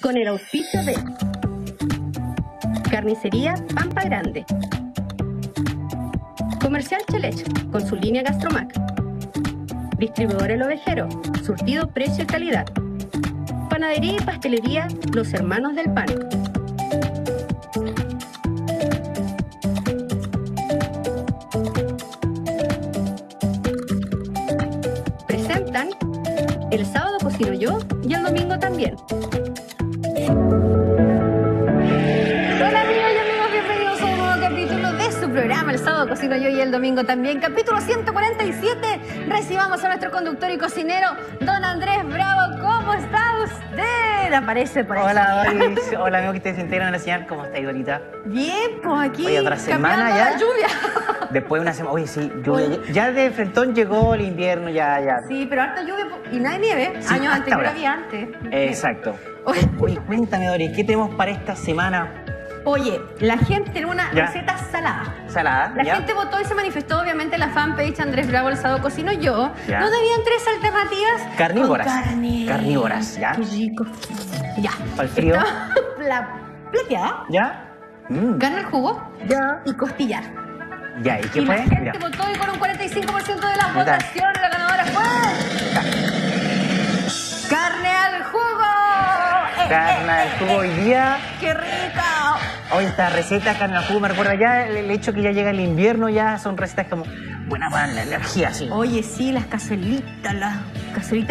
con el auspicio de Carnicería Pampa Grande, Comercial Cheleche con su línea Gastromac, Distribuidora El Ovejero, surtido, precio y calidad, Panadería y Pastelería Los Hermanos del Pan. Presentan El Sábado Cocino Yo y el Domingo también. Programa El Sábado Cocino Yo y el Domingo también, capítulo 147. Recibamos a nuestro conductor y cocinero, don Andrés Bravo. ¿Cómo está usted? Aparece por ahí. Hola, Doris. Hola, amigos que te desintegran en la señal. ¿Cómo estáis, Dorita? Bien, pues aquí. Oye, otra semana ya. La lluvia. Después de una semana. Oye, sí, lluvia. Ya de frentón llegó el invierno, ya. Sí, pero harta lluvia y nada de nieve. Sí, años anterior había antes. Exacto. Oye, cuéntame, Doris, ¿qué tenemos para esta semana? Oye, la gente tiene una receta salada. ¿Salada? La gente votó y se manifestó, obviamente, en la fanpage Andrés Bravo, El Sábado Cocino Yo. ¿Ya? Donde habían tres alternativas. Carnívoras. Carnívoras, ¿ya? Qué rico. Ya. Para el frío. La plateada. ¿Ya? Carne al jugo. ¿Ya? Y costillar. ¿Ya? ¿Y qué fue? La gente votó y con un 45% de las votaciones la ganadora fue... ¡Carne al jugo! Carne al jugo y día. ¡Qué rico! Hoy esta receta, carne al jugo, me recuerda ya el hecho que ya llega el invierno, ya son recetas como buena para la energía, sí. Oye, sí, las cazuelitas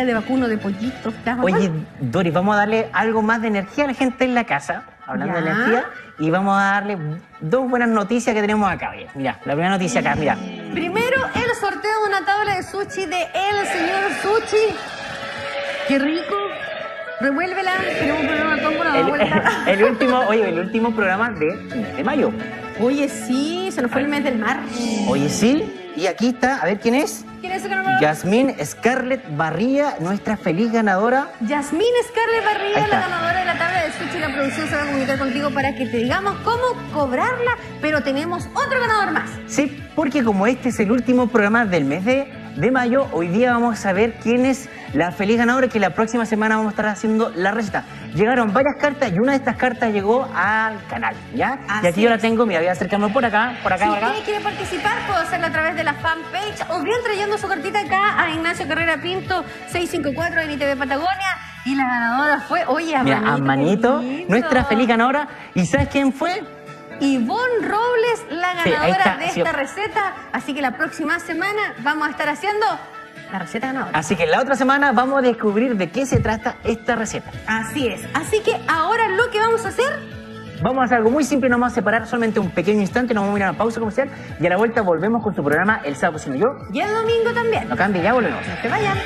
de vacuno, de pollito. Oye, Doris, vamos a darle algo más de energía a la gente en la casa, hablando de energía, y vamos a darle dos buenas noticias que tenemos acá. Oye, mira, la primera noticia acá, mira. Primero, el sorteo de una tabla de sushi de el señor Sushi. ¡Qué rico! Revuélvela, tenemos un programa tómbola, da vuelta. El último programa de mes de mayo. Oye, sí, se nos fue el mes del mar. Oye, sí, y aquí está, a ver quién es. ¿Quién es el ganador? Jasmine Scarlett Barría, nuestra feliz ganadora. Jasmine Scarlett Barría, la ganadora de la tabla de sushi. La producción se va a comunicar contigo para que te digamos cómo cobrarla, pero tenemos otro ganador más. Sí, porque como este es el último programa del mes de mayo, hoy día vamos a ver quién es la feliz ganadora, que la próxima semana vamos a estar haciendo la receta. Llegaron varias cartas y una de estas cartas llegó al canal, ¿ya? Así y aquí yo la tengo, mira, voy a acercarme por acá. Si ustedes quieren participar, puedo hacerlo a través de la fanpage o bien trayendo su cartita acá a Ignacio Carrera Pinto, 654 en ITV Patagonia. Y la ganadora fue, oye, a mira, Manito, nuestra feliz ganadora. ¿Y sabes quién fue? Yvonne Robles, la ganadora de esta receta. Así que la próxima semana vamos a estar haciendo la receta ganadora. Así que la otra semana vamos a descubrir de qué se trata esta receta. Así es. Así que ahora lo que vamos a hacer... Vamos a hacer algo muy simple, nos vamos a separar solamente un pequeño instante, nos vamos a ir a una pausa comercial y a la vuelta volvemos con su programa El Sábado Cocino Yo. Y el domingo también. No cambie, ya volvemos. No se vayan.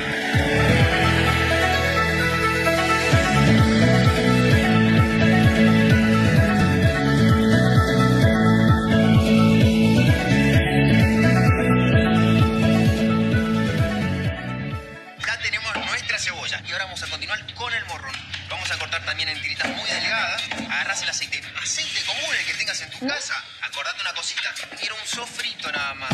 También en tiritas muy delgadas, agarras el aceite común, el que tengas en tu casa. Acordate una cosita, quiero un sofrito nada más.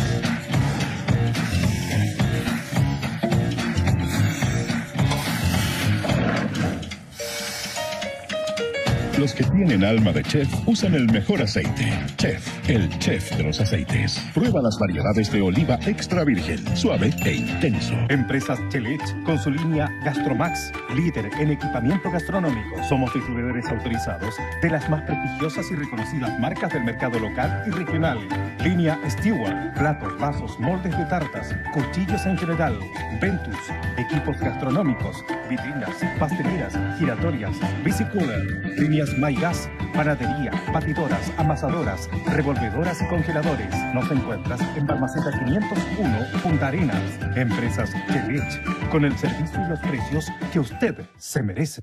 Los que tienen alma de chef usan el mejor aceite. Chef, el chef de los aceites. Prueba las variedades de oliva extra virgen, suave e intenso. Empresas Cheleche con su línea Gastromax, líder en equipamiento gastronómico. Somos distribuidores autorizados de las más prestigiosas y reconocidas marcas del mercado local y regional. Línea Steward, platos, vasos, moldes de tartas, cuchillos en general, Ventus, equipos gastronómicos, vitrinas, pasteleras, giratorias, bicicooler, líneas MyGas, panadería, batidoras, amasadoras, revolvedoras y congeladores. Nos encuentras en Balmaceda 501, Punta Arenas. Empresas Cheleche, con el servicio y los precios que usted se merece.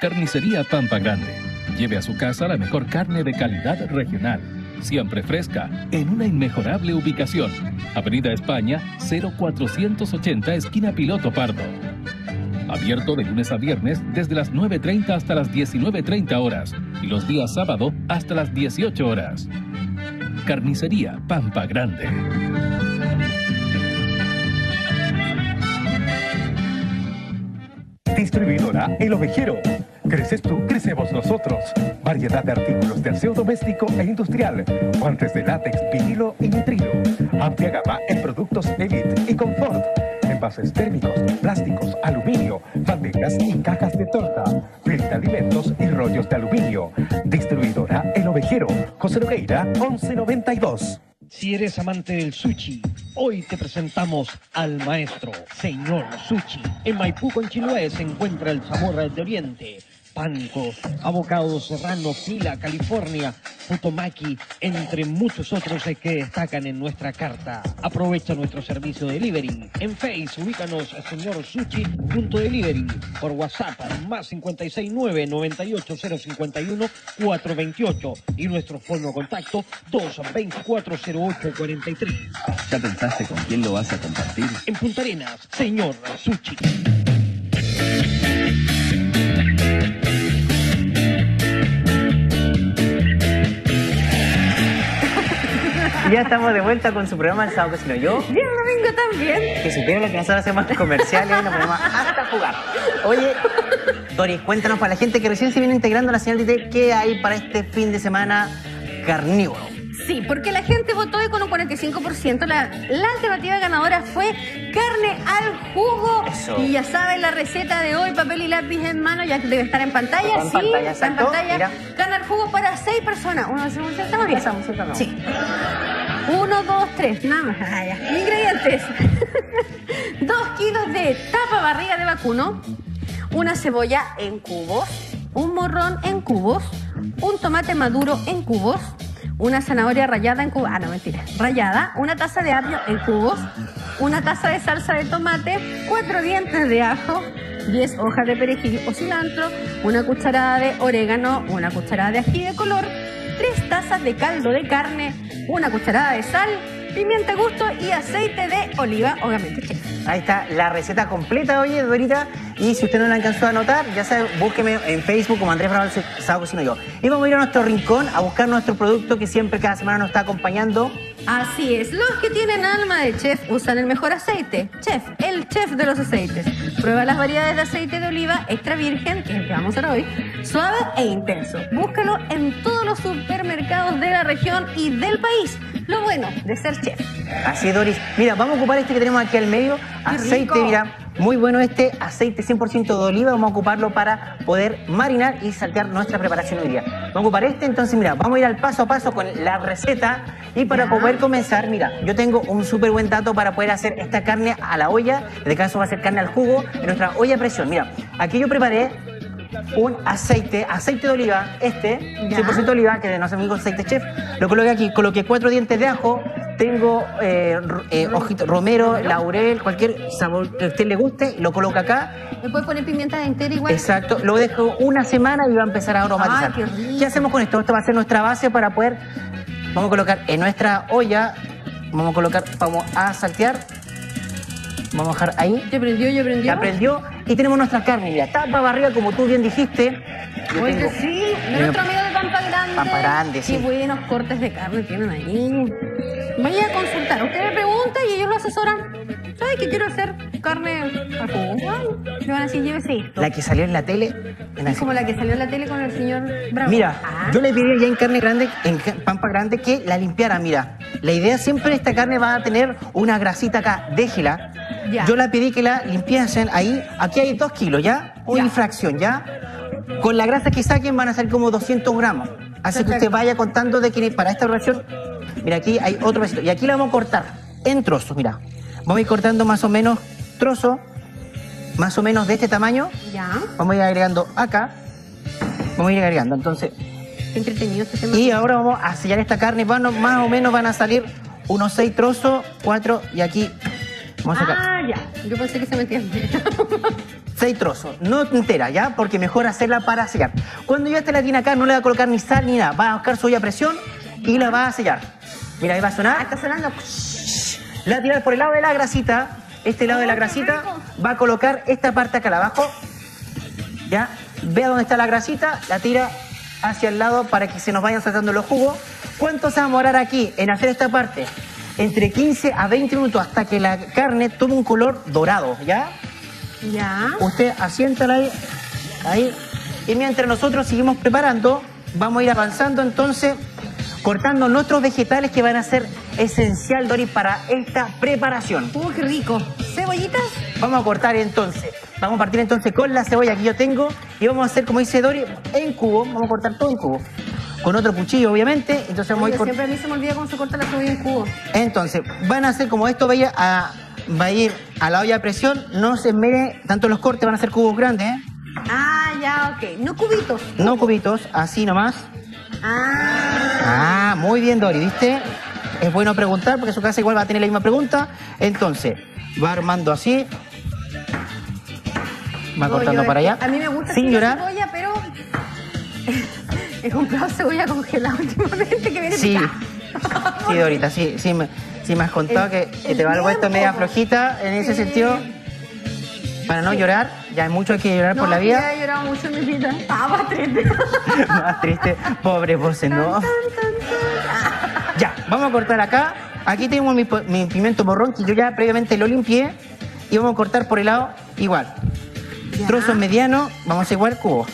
Carnicería Pampa Grande. Lleve a su casa la mejor carne de calidad regional, siempre fresca, en una inmejorable ubicación. Avenida España, 0480, esquina Piloto Pardo. Abierto de lunes a viernes desde las 9:30 hasta las 19:30 horas y los días sábado hasta las 18 horas. Carnicería Pampa Grande. Distribuidora El Ovejero. creces tú, crecemos nosotros. Variedad de artículos de aseo doméstico e industrial, guantes de látex, vinilo y nitrilo. Amplia gama en productos Elite y Confort, envases térmicos, plásticos, aluminio, bandejas y cajas de torta, frit de alimentos y rollos de aluminio. Distribuidora El Ovejero, José Nogueira, 1192. Si eres amante del sushi, hoy te presentamos al maestro, Señor Sushi. En Maipú con Chiloé se encuentra el Zamorra de Oriente, Pánico, Abocado Serrano, Pila, California, Futomaki, entre muchos otros que destacan en nuestra carta. Aprovecha nuestro servicio delivery. En Face, ubícanos a Señor Sushi punto delivery. Por WhatsApp, más 569-98051-428. Y nuestro fono contacto, 224-0843. ¿Ya pensaste con quién lo vas a compartir? En Punta Arenas, Señor Sushi. Ya estamos de vuelta con su programa El Sábado Cocino Yo. Y el domingo también. Que supieron que nosotros hacemos comerciales y nos ponemos hasta jugar. Oye, Doris, cuéntanos para la gente que recién se viene integrando a la señal de qué hay para este fin de semana carnívoro. Sí, porque la gente votó y con un 45%. La alternativa ganadora fue carne al jugo. Eso. Y ya saben la receta de hoy, papel y lápiz en mano, ya debe estar en pantalla. Está en pantalla, está en pantalla. Mira. Carne al jugo para 6 personas. Uno, dos, tres, estamos bien. Pasamos, estamos. Sí. 1, 2, 3, nada más. Ingredientes. 2 kilos de tapa barriga de vacuno, una cebolla en cubos, un morrón en cubos, un tomate maduro en cubos, una zanahoria rallada en cubos, ah, no, mentira, rallada, una taza de apio en cubos, una taza de salsa de tomate, 4 dientes de ajo, 10 hojas de perejil o cilantro, una cucharada de orégano, una cucharada de ají de color, 3 tazas de caldo de carne, una cucharada de sal, pimienta a gusto y aceite de oliva, obviamente, chef. Ahí está la receta completa, oye, Dorita. Y si usted no la alcanzó a anotar, ya sabe, búsqueme en Facebook como Andrés Bravo, El Sábado Cocino Yo. Y vamos a ir a nuestro rincón a buscar nuestro producto que siempre, cada semana, nos está acompañando. Así es, los que tienen alma de chef usan el mejor aceite. Chef, el chef de los aceites. Prueba las variedades de aceite de oliva extra virgen, que es el que vamos a hacer hoy, suave e intenso. Búscalo en todos los supermercados de la región y del país. Lo bueno de ser chef. Así es, Doris. Mira, vamos a ocupar este que tenemos aquí al medio. Aceite, mira, muy bueno este aceite 100% de oliva. Vamos a ocuparlo para poder marinar y saltear nuestra preparación hoy día. Vamos a ocupar este, entonces, mira, vamos a ir al paso a paso con la receta. Y para poder comenzar, mira, yo tengo un súper buen dato para poder hacer esta carne a la olla. En este caso va a ser carne al jugo en nuestra olla a presión. Mira, aquí yo preparé un aceite de oliva, este, 100% oliva, que no es mi aceite chef. Lo coloqué aquí, coloqué 4 dientes de ajo. Tengo ojito, romero, laurel, cualquier sabor que a usted le guste, lo coloca acá. ¿Me puedes poner pimienta de entera igual? Exacto, lo dejo una semana y va a empezar a aromatizar. Ay, ¿qué hacemos con esto? Esto va a ser nuestra base para poder... Vamos a colocar en nuestra olla, vamos a saltear. Vamos a dejar ahí. Ya prendió. Y tenemos nuestra carne, mira, tapa barriga, como tú bien dijiste. Oye, sí, nuestro amigo de Pampa Grande. Pampa Grande, sí. Qué buenos cortes de carne tienen ahí. Vaya a consultar. Usted le pregunta y ellos lo asesoran. ¿Sabes qué quiero hacer? Carne al jugo. Le van a decir, llévese esto. La que salió en la tele. Es como la que salió en la tele con el señor Bravo. Mira, yo le pedí ya en carne grande, en Pampa Grande, que la limpiara, mira. La idea siempre, esta carne va a tener una grasita acá. Déjela. Ya. Yo la pedí que la limpiasen ahí. Aquí hay 2 kilos, ¿ya? Una fracción, ¿ya? Con la grasa que saquen van a ser como 200 gramos. Así que usted vaya contando de que para esta oración. Mira, aquí hay otro besito. Y aquí la vamos a cortar en trozos, mira. Vamos a ir cortando más o menos trozo, más o menos de este tamaño. Ya. Vamos a ir agregando acá. Vamos a ir agregando, entonces. Qué entretenido este tema. Y ahora vamos a sellar esta carne. Bueno, más o menos van a salir unos 6 trozos, 4 y aquí... Vamos a sacar. Ah, ya. Yo pensé que se metía entera. 6 trozos. No entera, ¿ya? Porque mejor hacerla para sellar. Cuando ya esté la tiene acá, no le va a colocar ni sal ni nada. Va a buscar su olla a presión y la va a sellar. Mira, ahí va a sonar. Ah, está sonando. La va a tirar por el lado de la grasita. Este lado de la grasita. Va a colocar esta parte acá abajo. ¿Ya? Vea dónde está la grasita. La tira hacia el lado para que se nos vayan saltando los jugos. ¿Cuánto se va a demorar aquí en hacer esta parte? Entre 15 a 20 minutos hasta que la carne tome un color dorado, ¿ya? Ya. Usted asiéntala ahí, Y mientras nosotros seguimos preparando, vamos a ir avanzando entonces, cortando nuestros vegetales que van a ser esencial, Doris, para esta preparación. ¡Uy, qué rico! ¿Cebollitas? Vamos a cortar entonces. Vamos a partir entonces con la cebolla que yo tengo y vamos a hacer, como dice Doris, en cubo. Vamos a cortar todo en cubo. Con otro cuchillo, obviamente. Entonces vamos a ir siempre a mí se me olvida cómo se corta la cebolla en cubo. Entonces, van a hacer como esto, vaya va a ir a la olla a presión. No se esmere tanto los cortes, van a ser cubos grandes, ¿eh? Ah, ya, ok. No cubitos. No cubitos, así nomás. Ah, muy bien, Dori, ¿viste? Es bueno preguntar porque en su casa igual va a tener la misma pregunta. Entonces, va armando así. Va cortando para allá. A mí me gusta sin llorar. Cebolla, pero he comprado cebolla congelada últimamente que viene picada. Sí, Dorita, sí me has contado que te va algo esto media flojita en ese sentido. Para no llorar, ya hay mucho que llorar por la vida. Ya he llorado mucho en mi vida. Ah, más triste. Más triste. Pobre voces, ¿no? Ya, vamos a cortar acá. Aquí tenemos mi pimiento morrón que yo ya previamente lo limpié. Y vamos a cortar por el lado igual. Ya. Trozos medianos, vamos a igual cubos.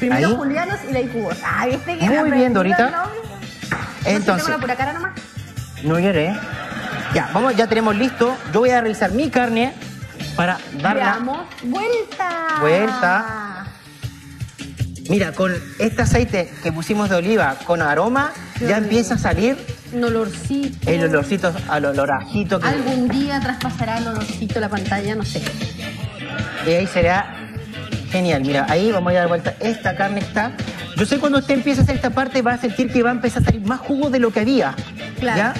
Primero ahí. Julianos y de cubos. Ah, ¿viste que muy bien, Dorita. Entonces. ¿No se por acá nomás? No lloré. Ya, vamos, ya tenemos listo. Yo voy a realizar mi carne. Para darle vuelta. Mira, con este aceite que pusimos de oliva con aroma, ya empieza a salir el olorcito. El olorcito al olorajito. Que... algún día traspasará el olorcito la pantalla, no sé. Y ahí será genial. Mira, ahí vamos a dar vuelta. Esta carne está. Yo sé cuando usted empieza a hacer esta parte, va a sentir que va a empezar a salir más jugo de lo que había. Claro. ¿Ya?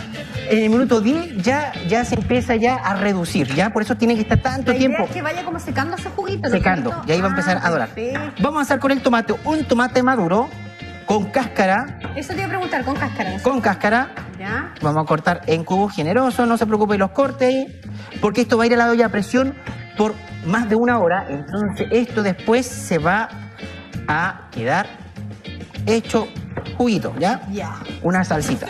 En el minuto 10 ya se empieza ya a reducir, ya por eso tiene que estar tanto tiempo. La idea es que vaya como secando ese juguito. Secando, y ahí va a empezar a dorar. Perfecto. Vamos a hacer con el tomate, un tomate maduro, con cáscara. Eso te iba a preguntar, con cáscara. ¿Eso? Con cáscara. Ya. Vamos a cortar en cubos generosos, no se preocupe los cortes, porque esto va a ir a la olla a presión por más de una hora. Entonces esto después se va a quedar hecho juguito, ¿ya? Ya. Una salsita.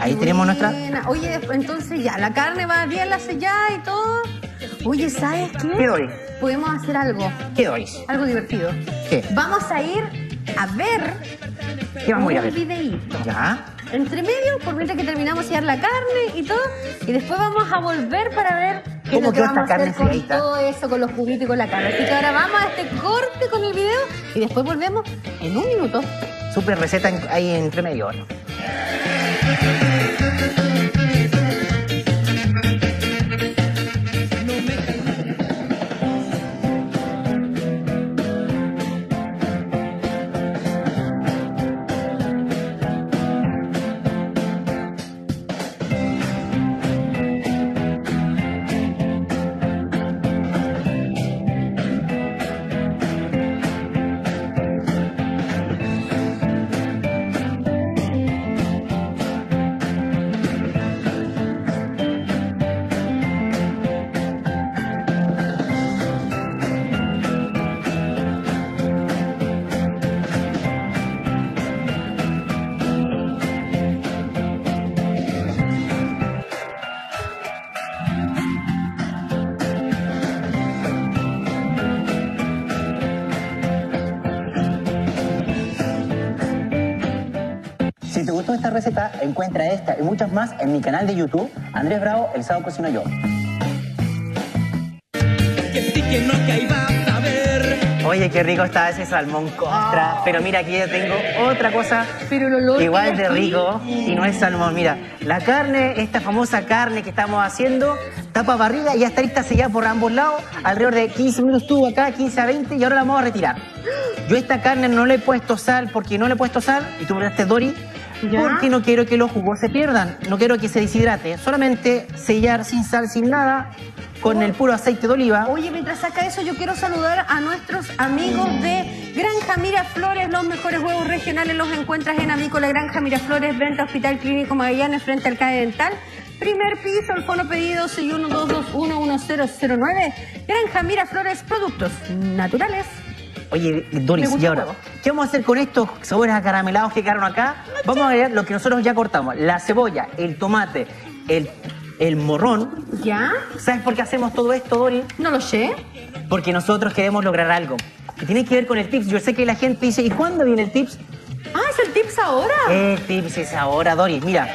Ahí tenemos nuestra... Oye, entonces ya, la carne va bien, la sellada y todo. Oye, ¿sabes qué? ¿Qué doy? Podemos hacer algo. ¿Qué doy? Algo divertido. ¿Qué? Vamos a ir a ver... ¿Qué vamos a ir a ver? Un videíto. Ya. Entre medio, por mientras que terminamos de sellar la carne y todo. Y después vamos a volver para ver qué es lo que vamos a hacer con todo eso, con los juguitos y con la carne. Así que ahora vamos a este corte con el video y después volvemos en un minuto. Súper receta ahí entre medio, ¿no? Esta receta, encuentra esta y muchas más en mi canal de YouTube, Andrés Bravo, El Sábado Cocino Yo. Oye, qué rico está ese salmón costra, pero mira, aquí yo tengo otra cosa igual de rico y no es salmón. Mira, la carne, esta famosa carne que estamos haciendo, tapa barriga y ya está lista sellada por ambos lados, alrededor de 15 minutos estuvo acá, 15 a 20 y ahora la vamos a retirar. Yo esta carne no le he puesto sal porque no le he puesto sal y tú me daste, Dori. ¿Ya? Porque no quiero que los jugos se pierdan, no quiero que se deshidrate, solamente sellar sin sal, sin nada, con el puro aceite de oliva. Oye, mientras saca eso, yo quiero saludar a nuestros amigos de Granja Miraflores, los mejores huevos regionales los encuentras en Avícola Granja Miraflores, frente a Hospital Clínico Magallanes, frente al CAE Dental. Primer piso, el fono pedido 612211009. Granja Miraflores, productos naturales. Oye, Doris, ¿y ahora qué vamos a hacer con estos sabores acaramelados que quedaron acá? Vamos a agregar lo que nosotros ya cortamos, la cebolla, el tomate, el morrón. ¿Ya? ¿Sabes por qué hacemos todo esto, Doris? No lo sé. Porque nosotros queremos lograr algo. que tiene que ver con el tips. Yo sé que la gente dice, ¿y cuándo viene el tips? Ah, ¿es el tips ahora? El tips es ahora, Doris. Mira,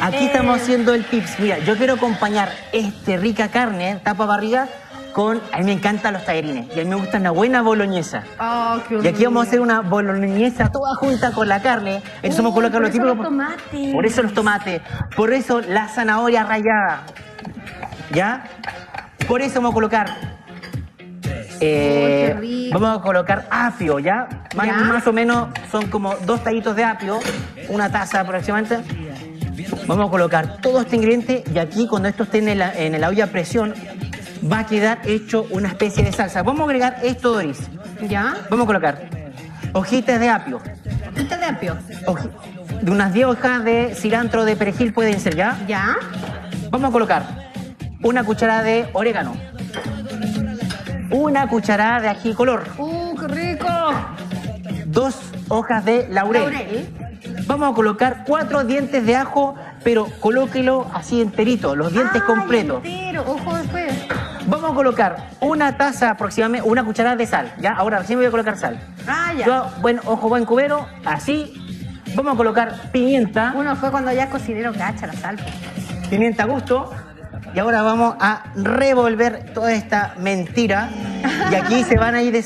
aquí estamos haciendo el tips. Mira, yo quiero acompañar esta rica carne, tapa barriga, con... A mí me encantan los tallarines y a mí me gusta una buena boloñesa. Oh, qué y aquí vamos a hacer una boloñesa toda junta con la carne. Entonces vamos a colocar los típicos... Por eso los tomates. Por eso la zanahoria rallada. ¿Ya? Por eso vamos a colocar... vamos a colocar apio, ¿ya? Más o menos son como 2 tallitos de apio, una taza aproximadamente. Vamos a colocar todo este ingrediente y aquí cuando esto esté en la olla a presión va a quedar hecho una especie de salsa. Vamos a agregar esto, Doris. ¿Ya? Vamos a colocar hojitas de apio. ¿Hojitas de apio? De unas 10 hojas de cilantro, de perejil pueden ser, ¿ya? ¿Ya? Vamos a colocar una cucharada de orégano. Una cucharada de ají color. ¡Qué rico! 2 hojas de laurel. Vamos a colocar 4 dientes de ajo, pero colóquelo así enterito, los dientes completos. Ojo después. Vamos a colocar una taza aproximadamente, una cucharada de sal. ¿Ya? Ahora recién voy a colocar sal. Yo, buen cubero, así. Vamos a colocar pimienta. Uno fue cuando ya cocinero cacha la sal. Pimienta a gusto. Y ahora vamos a revolver toda esta mentira. Y aquí se van a ir...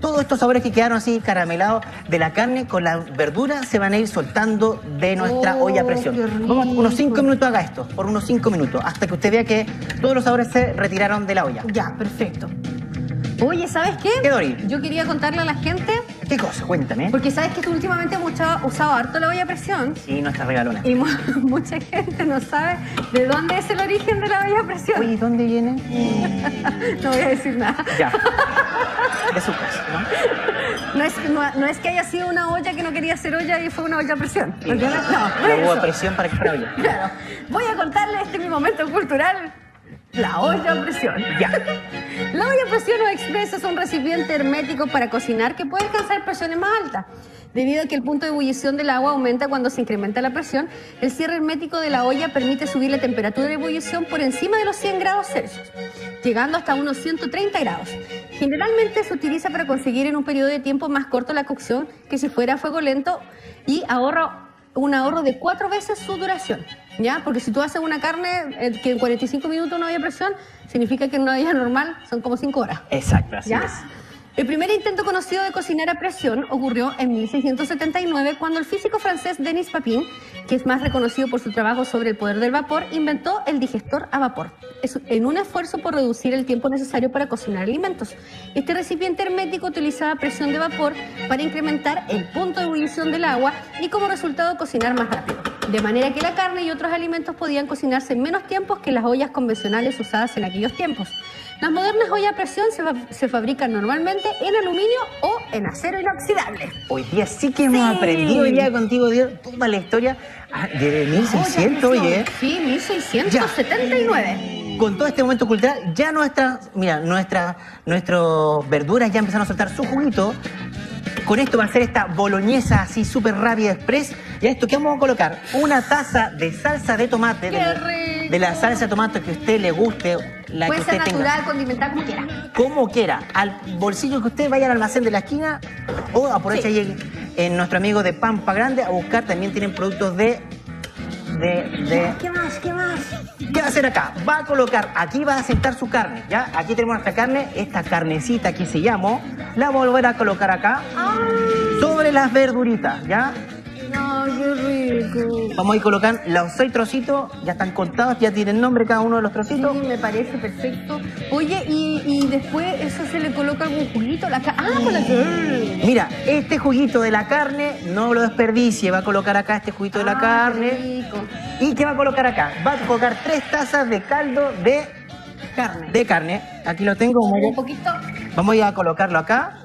Todos estos sabores que quedaron así caramelados de la carne con la verdura se van a ir soltando de nuestra olla a presión. Vamos, unos 5 minutos haga esto, por unos 5 minutos, hasta que usted vea que todos los sabores se retiraron de la olla. Ya, perfecto. Oye, ¿sabes qué? ¿Qué, Dori? Yo quería contarle a la gente... ¿Qué cosa? Cuéntame. Porque sabes que tú últimamente has usado harto la olla a presión. Sí, nuestra regalona. Y mucha gente no sabe de dónde es el origen de la olla a presión. Oye, ¿dónde viene? No voy a decir nada. Ya. De su casa, ¿no? No es que haya sido una olla que no quería ser olla y fue una olla a presión. Sí. ¿Entiendes? No hubo presión para que fuera olla. Claro. Voy a contarle mi momento cultural... La olla a presión. Ya. La olla a presión o expresa es un recipiente hermético para cocinar que puede alcanzar presiones más altas. Debido a que el punto de ebullición del agua aumenta cuando se incrementa la presión, el cierre hermético de la olla permite subir la temperatura de ebullición por encima de los 100 grados Celsius, llegando hasta unos 130 grados. Generalmente se utiliza para conseguir en un periodo de tiempo más corto la cocción que si fuera a fuego lento y un ahorro de 4 veces su duración. ¿Ya? Porque si tú haces una carne que en 45 minutos no había presión, significa que en una olla normal son como 5 horas. Exacto, así es. El primer intento conocido de cocinar a presión ocurrió en 1679 cuando el físico francés Denis Papin, que es más reconocido por su trabajo sobre el poder del vapor, inventó el digestor a vapor, en un esfuerzo por reducir el tiempo necesario para cocinar alimentos. Este recipiente hermético utilizaba presión de vapor para incrementar el punto de ebullición del agua y como resultado cocinar más rápido, de manera que la carne y otros alimentos podían cocinarse en menos tiempos que las ollas convencionales usadas en aquellos tiempos. Las modernas ollas a presión se fabrican normalmente en aluminio o en acero inoxidable. Hoy día sí que hemos aprendido, hoy día contigo, Dios, toda la historia de 1600, oye. Sí, 1679. Con todo este momento cultural, ya nuestras verduras ya empezaron a soltar su juguito. Con esto va a ser esta boloñesa así súper rápida express. Y a esto que vamos a colocar una taza de salsa de tomate. De la salsa de tomate que a usted le guste. La puede que ser usted natural, tenga. Condimentar como quiera. Como quiera. Al bolsillo que usted vaya al almacén de la esquina o aprovecha ahí en nuestro amigo de Pampa Grande a buscar. También tienen productos de... ¿Qué más? ¿Qué más? ¿Qué va a hacer acá? Va a colocar, aquí va a sentar su carne, ¿ya? Aquí tenemos nuestra carne, esta carnecita que se llama, la vamos a volver a colocar acá. ¡Ay! Sobre las verduritas, ¿ya? ¡Ay, qué rico! Vamos a ir colocando los 6 trocitos, ya están contados, ya tienen nombre cada uno de los trocitos. Sí, me parece perfecto. Oye, y después eso se le coloca algún juguito a la carne. ¡Ah, con la carne! Mira, este juguito de la carne, no lo desperdicie, va a colocar acá este juguito de la carne. Qué rico. ¿Y qué va a colocar acá? Va a colocar 3 tazas de caldo de carne. Aquí lo tengo. Un poquito. Vamos a ir a colocarlo acá.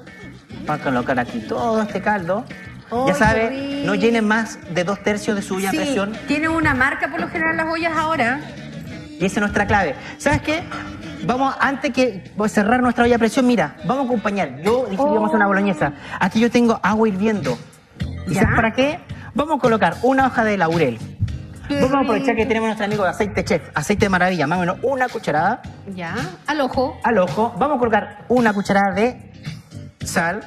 Vamos a colocar aquí todo este caldo. Ya sabe, no llenen más de 2 tercios de su olla a presión. Tiene una marca por lo general las ollas ahora. Y esa es nuestra clave. ¿Sabes qué? Vamos, antes que cerrar nuestra olla a presión, mira, vamos a acompañar. Yo dije que vamos a hacer una boloñesa. Aquí yo tengo agua hirviendo. ¿Y sabes para qué? Vamos a colocar una hoja de laurel. Vamos a aprovechar que tenemos nuestro amigo de aceite chef, aceite de maravilla, más o menos una cucharada. Ya, al ojo. Al ojo. Vamos a colocar una cucharada de sal.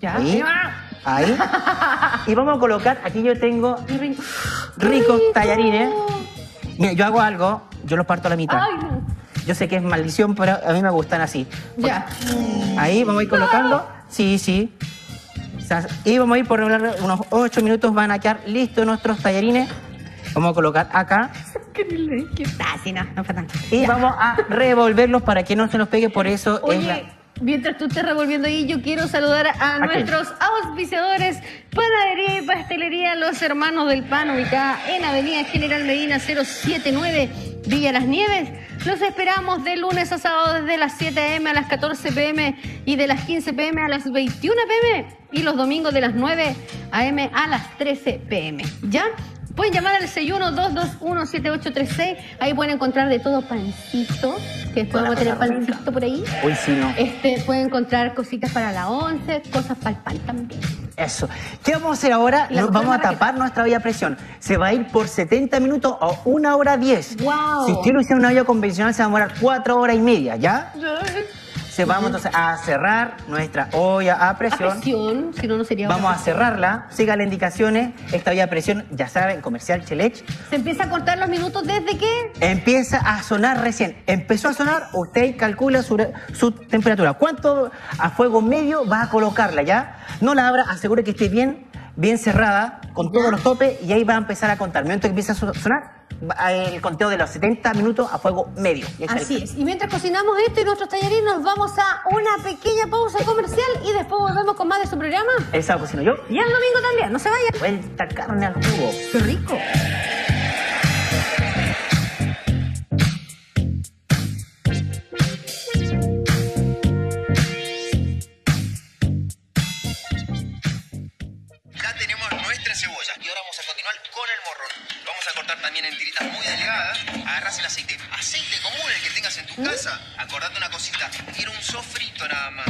Ya. Y ahí. Y vamos a colocar, aquí yo tengo ricos tallarines. Mira, yo hago algo, yo los parto a la mitad. Ay, no. Yo sé que es maldición, pero a mí me gustan así. Ya. Ahí vamos a ir colocando. Sí, sí. Y vamos a ir por unos 8 minutos, van a quedar listos nuestros tallarines. Vamos a colocar acá. Y vamos a revolverlos para que no se nos pegue, por eso. Oye, es mientras tú estés revolviendo ahí, yo quiero saludar a nuestros auspiciadores. Panadería y Pastelería Los Hermanos del Pan, ubicada en Avenida General Medina 079, Villa Las Nieves. Los esperamos de lunes a sábado desde las 7 a.m. a las 14 p.m. y de las 15 p.m. a las 21 p.m. y los domingos de las 9 a.m. a las 13 p.m. ¿Ya? Pueden llamar al 612217836. Ahí pueden encontrar de todo, pancito, que después vamos a tener pancito por ahí. Hoy sí, no. Pueden encontrar cositas para la once, cosas para el pan también. Eso. ¿Qué vamos a hacer ahora? Nos vamos a tapar nuestra olla a presión. Se va a ir por 70 minutos o 1 hora 10. Wow. Si usted lo hiciera en una olla convencional, se va a demorar 4 horas y media, ¿ya? Se vamos entonces a cerrar nuestra olla a presión. A presión, si no, no sería. Vamos a cerrarla, siga las indicaciones. Esta olla a presión, ya saben, Comercial Cheleche. ¿Se empieza a cortar los minutos desde qué? Empieza a sonar recién. Empezó a sonar, usted calcula su temperatura. ¿Cuánto a fuego medio va a colocarla ya? No la abra, asegure que esté bien cerrada, con todos los topes, y ahí va a empezar a contar. Mientras empieza a sonar, el conteo de los 70 minutos a fuego medio. Así es. Y mientras cocinamos esto y nuestros tallarines, nos vamos a una pequeña pausa comercial y después volvemos con más de su programa. El sábado cocino yo. Y el domingo también. No se vayan. Vuelta carne al jugo. ¡Qué rico! Ya tenemos nuestras cebollas y ahora vamos a continuar con el morrón. A cortar también en tiritas muy delgadas. Agarras el aceite, aceite común el que tengas en tu casa. Acordate una cosita, quiero un sofrito nada más.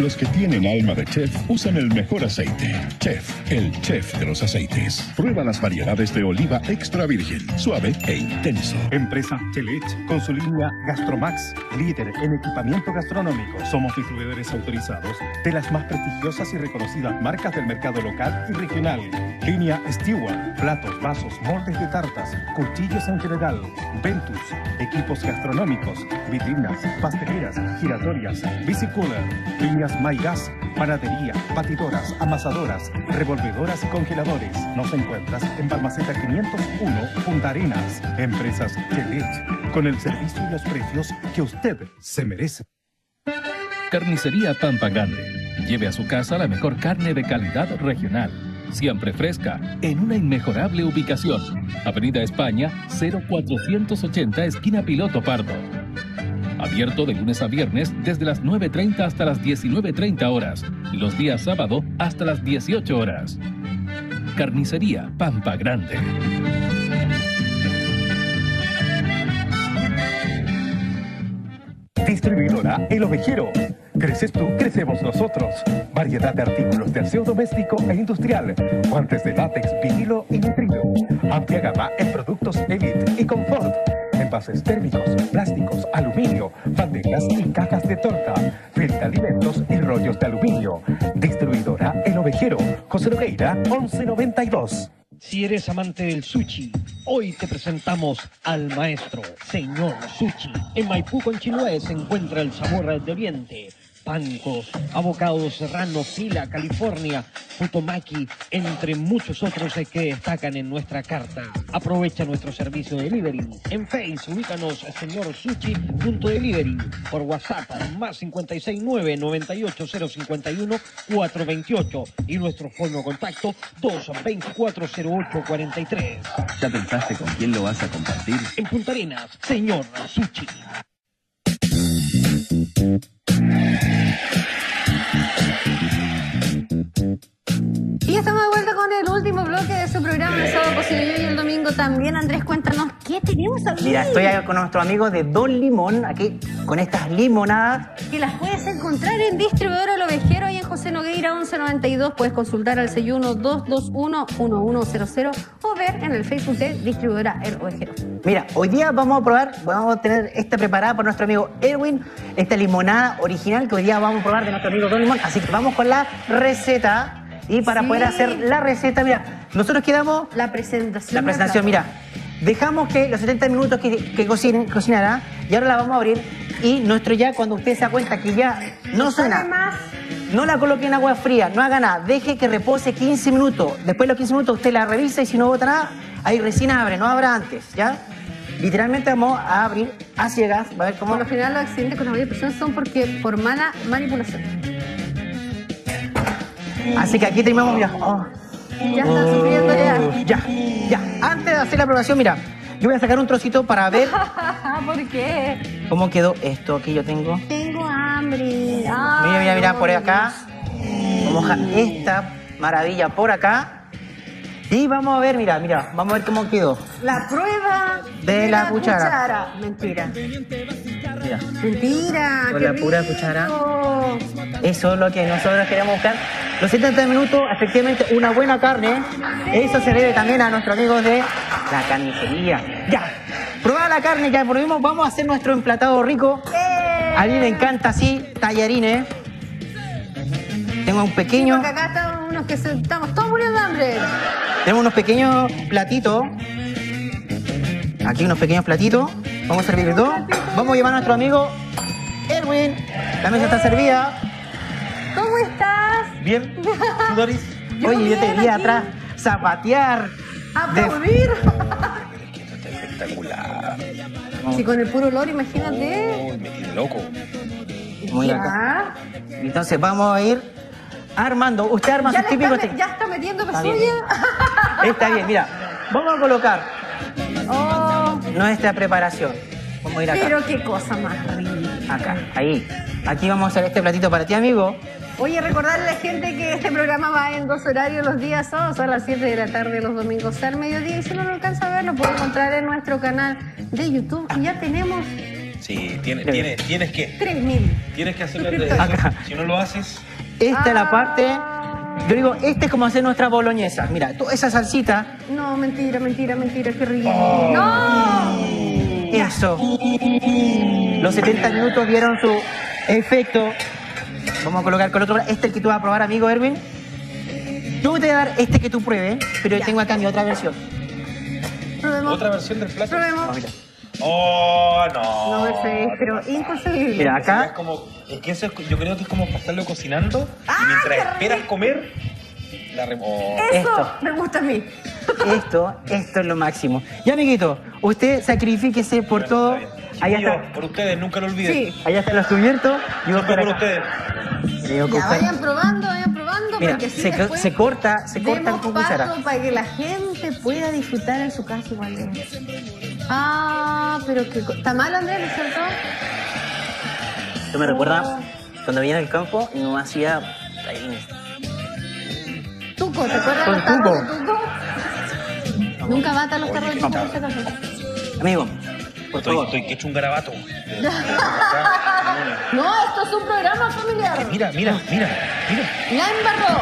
Los que tienen alma de chef usan el mejor aceite. Chef, el chef de los aceites. Prueba las variedades de oliva extra virgen, suave e intenso. Empresa Cheleche, con su línea Gastromax, líder en equipamiento gastronómico. Somos distribuidores autorizados de las más prestigiosas y reconocidas marcas del mercado local y regional. Línea Steward, platos, vasos, moldes de tartas, cuchillos en general, Ventus, equipos gastronómicos, vitrinas, pasteleras, giratorias, bicicoolers, líneas Maygas, panadería, batidoras, amasadoras, revolvedoras y congeladores. Nos encuentras en Balmaceda 501, Punta Arenas. Empresas Cheleche, con el servicio y los precios que usted se merece. Carnicería Pampa Grande. Lleve a su casa la mejor carne de calidad regional, siempre fresca, en una inmejorable ubicación. Avenida España, 0480, esquina Piloto Pardo. Abierto de lunes a viernes desde las 9:30 hasta las 19:30 horas y los días sábado hasta las 18 horas. Carnicería Pampa Grande. Distribuidora El Ovejero. Creces tú, crecemos nosotros. Variedad de artículos de aseo doméstico e industrial. Guantes de látex, vinilo y nitrilo. Amplia gama en productos Elite y Confort. Envases térmicos, plásticos, aluminio, bandejas y cajas de torta, filtra alimentos y rollos de aluminio. Distribuidora El Ovejero, José Nogueira, 1192. Si eres amante del sushi, hoy te presentamos al maestro, Señor Sushi. En Maipú, Conchinue, se encuentra el sabor de Oriente. Pancos, abocados serrano, Fila, California, Putumaki, entre muchos otros que destacan en nuestra carta. Aprovecha nuestro servicio de delivery. En Facebook, ubícanos a Señor Sushi .delivery. Por WhatsApp, más 569-98051-428. Y nuestro fono contacto, 224-0843. ¿Ya pensaste con quién lo vas a compartir? En Punta Arenas, Señor Sushi. Y estamos de vuelta con el último bloque de su programa El Sábado Cocino Yo y el Domingo también. Andrés, cuéntanos, ¿qué tenemos aquí? Mira, estoy acá con nuestro amigo de Don Limón, aquí con estas limonadas. Que las puedes encontrar en Distribuidora El Ovejero y en José Nogueira 1192. Puedes consultar al selluno 221-1100 o ver en el Facebook de Distribuidora El Ovejero. Mira, hoy día vamos a probar, vamos a tener esta preparada por nuestro amigo Erwin, esta limonada original que hoy día vamos a probar de nuestro amigo Don Limón. Así que vamos con la receta. Y para poder hacer la receta, mira, nosotros quedamos... La presentación, mira. Dejamos que los 70 minutos que cocinará, y ahora la vamos a abrir. Y nuestro ya, cuando usted se da cuenta que ya no suena, además, no la coloque en agua fría, no haga nada. Deje que repose 15 minutos. Después de los 15 minutos usted la revisa y si no bota nada, ahí recién abre, no abra antes, ¿ya? Literalmente vamos a abrir a ciegas. Va a ver cómo... Por lo general los accidentes con la mayoría de personas son por mala manipulación. Así que aquí terminamos, mira. Oh. Ya está sufriendo ya. Ya. Antes de hacer la probación, mira, yo voy a sacar un trocito para ver. ¿Por qué? ¿Cómo quedó esto? Aquí yo tengo. Tengo hambre. Ay, mira, por acá. Vamos a esta maravilla por acá. Y vamos a ver, mira, vamos a ver cómo quedó. La prueba de la cuchara. Mentira. Mentira. Con la pura cuchara. Eso es lo que nosotros queremos buscar. Los 70 minutos, efectivamente, una buena carne. Eso se debe también a nuestros amigos de la carnicería. Ya, probada la carne, ya volvimos. Vamos a hacer nuestro emplatado rico. A mí me encanta así, tallarines. Tengo un pequeño... Sí, porque acá estamos unos que estamos todos muriendo de hambre. Tenemos unos pequeños platitos. Aquí unos pequeños platitos. Vamos a servir dos. Vamos a llevar a nuestro amigo Erwin. La mesa está servida. ¿Cómo estás? Bien, Doris. Oye, yo te vi atrás zapatear. Aplaudir. Que esto está espectacular. Si con el puro olor, imagínate. Uy, me tiene loco. Muy acá. Entonces vamos a ir armando. Usted arma sus típicos... Ya está metiendo pezuña. Está bien, mira. Vamos a colocar nuestra preparación. Vamos a ir acá. Pero qué cosa más. Acá, ahí. Aquí vamos a hacer este platito para ti, amigo. Oye, recordarle a la gente que este programa va en dos horarios los días sábados a las 7 de la tarde, los domingos al mediodía. Y si no lo alcanza a ver, lo puede encontrar en nuestro canal de YouTube. Y ya tenemos... Sí, tienes que... 3.000. Tienes que hacer la televisión. Si no lo haces... Esta es la parte... Yo digo, este es como hacer nuestra boloñesa. Mira, toda esa salsita... No, mentira, qué rico. Oh. ¡No! Eso. Los 70 minutos dieron su efecto. Vamos a colocar con el otro. Este es el que tú vas a probar, amigo Erwin. Yo te voy a dar este que tú pruebes, pero yo tengo acá mi otra versión. Probemos. ¿Otra versión del plato? Probemos. Oh, mira. ¡Oh, no! No, eso es, pero inconcebible. Mira, acá... Es como, es que eso es, yo creo que es como pasarlo cocinando y mientras esperas comer, la remojas. Eso me gusta a mí. Esto es lo máximo. Ya, amiguito, usted sacrifíquese por todo. Allá está. Por ustedes, nunca lo olviden. Sí. Allá están los cubiertos. Yo voy por ustedes. Ya, vayan probando. Mira, porque se corta con cuchara. Para que la gente pueda disfrutar en su casa igual. Ah, pero que... ¿Está mal, Andrés, cierto? Esto me recuerda cuando venía al campo y no hacía tallarines. Tuco, ¿te acuerdas de los carros de tuco? Nunca mata los carros de tuco en esta casa. Amigo, por favor. Estoy que hecho un garabato. No, esto es un programa familiar. Mira. La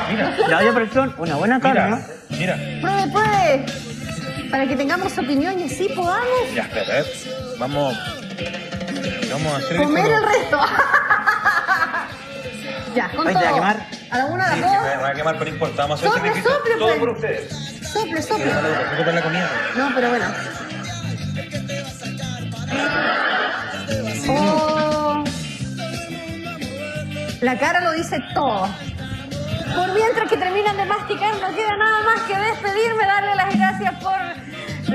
embarró. La presión, una buena carne, ¿no? Mira. Pruebe. Para que tengamos opinión y así podamos. Ya, espera, vamos a hacer comer el resto. Ya, con todo. ¿Te va a quemar? ¿A la una, a la dos? Me va a quemar, pero no importa. Vamos a hacer todo por ustedes. Sople. No, pero bueno. Oh. La cara lo dice todo. Por mientras que terminan de masticar, no queda nada más que despedirme, darle las gracias por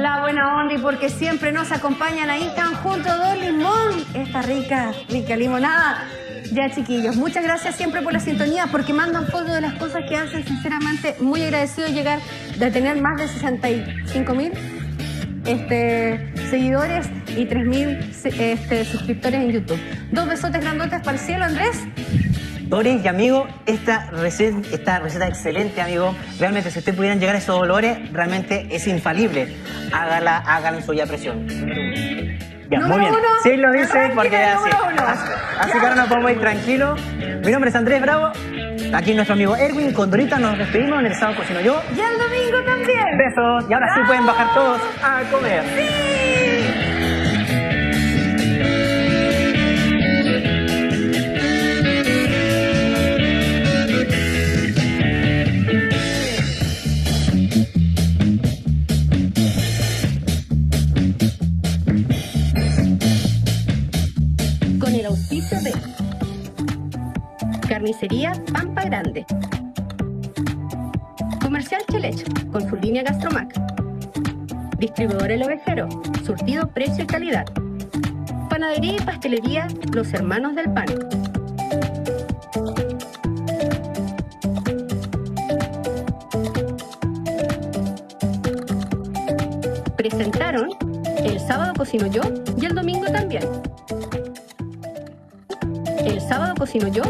la buena onda y porque siempre nos acompañan ahí tan junto a Don Limón. Esta rica limonada. Ya, chiquillos, muchas gracias siempre por la sintonía, porque mandan fotos de las cosas que hacen. Sinceramente, muy agradecido llegar de tener más de 65.000 seguidores y 3.000 suscriptores en YouTube. Dos besotes grandotes para el cielo, Andrés. Doris y amigo, esta receta excelente, amigo. Realmente, si ustedes pudieran llegar a esos olores, realmente es infalible. Hágala en su olla a presión. Ya, muy bien. Sí, lo dice porque así que ahora nos podemos ir tranquilos. Mi nombre es Andrés Bravo. Aquí nuestro amigo Erwin. Con Dorita nos despedimos en El Sábado Cocino Yo. Y el domingo también. Besos. Y ahora sí pueden bajar todos a comer. ¡Sí! Carnicería Pampa Grande, Comercial Cheleche con su línea Gastromac, Distribuidora El Ovejero, surtido, precio y calidad, Panadería y Pastelería Los Hermanos del Pan. Presentaron El Sábado Cocino Yo y el Domingo también. El Sábado Cocino Yo